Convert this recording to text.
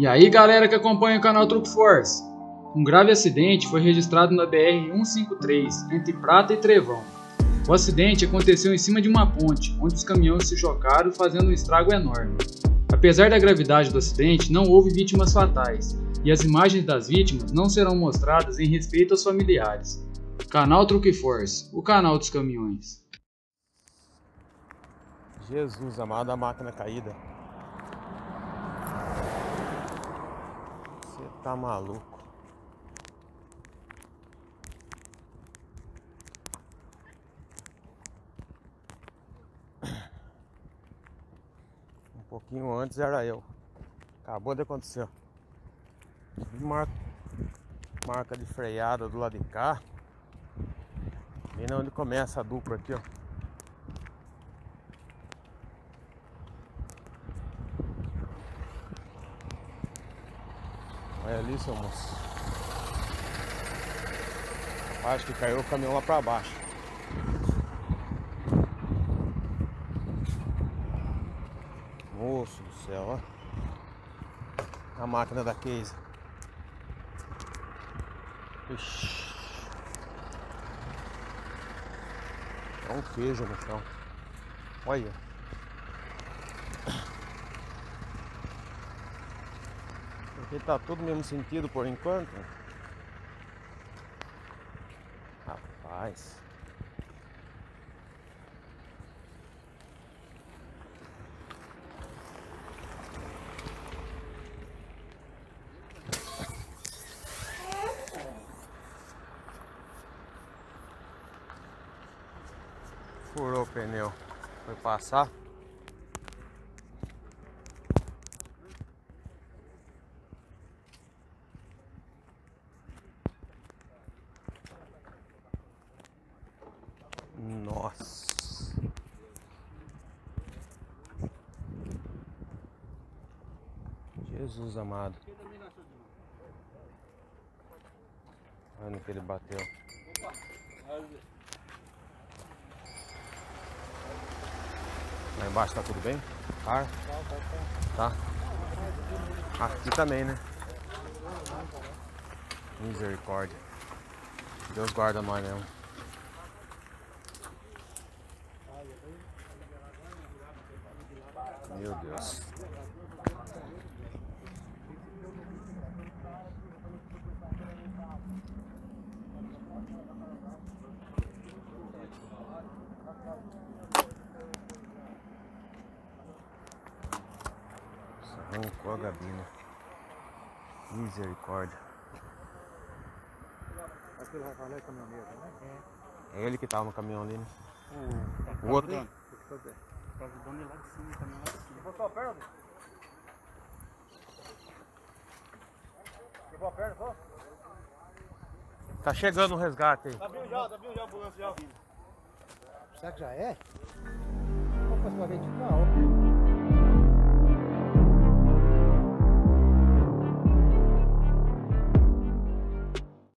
E aí galera que acompanha o canal Truck Force, um grave acidente foi registrado na BR-153 entre Prata e Trevão. O acidente aconteceu em cima de uma ponte, onde os caminhões se chocaram fazendo um estrago enorme. Apesar da gravidade do acidente, não houve vítimas fatais e as imagens das vítimas não serão mostradas em respeito aos familiares. Canal Truck Force, o canal dos caminhões. Jesus amado, a máquina caída. Você tá maluco. Um pouquinho antes era eu. Acabou de acontecer. Marca de freada do lado de cá. E na onde começa a dupla aqui, ó. Olha ali, seu moço. A parte que caiu o caminhão lá pra baixo. Moço do céu, ó. A máquina da Case. Ixi. É um queijo no chão. Olha. Aqui tá tudo no mesmo sentido por enquanto. Rapaz. Furou o pneu. Foi passar. Nossa. Jesus amado. Olha no que ele bateu. Lá embaixo tá tudo bem? Tá? Tá. Aqui também, né? Misericórdia. Deus guarda nós mesmo. Meu Deus. Arrancou a gabina. Misericórdia. Aquele rapaz é caminhoneiro, né? É ele que tava no caminhão ali, né? O outro? Tá ajudando lá de cima, também lá de cima. Botou a perna? Levou a perna só? Tá chegando o resgate aí. Tá vindo já a ambulância, já vindo. Será que já é? Vamos fazer uma vez de uma hora.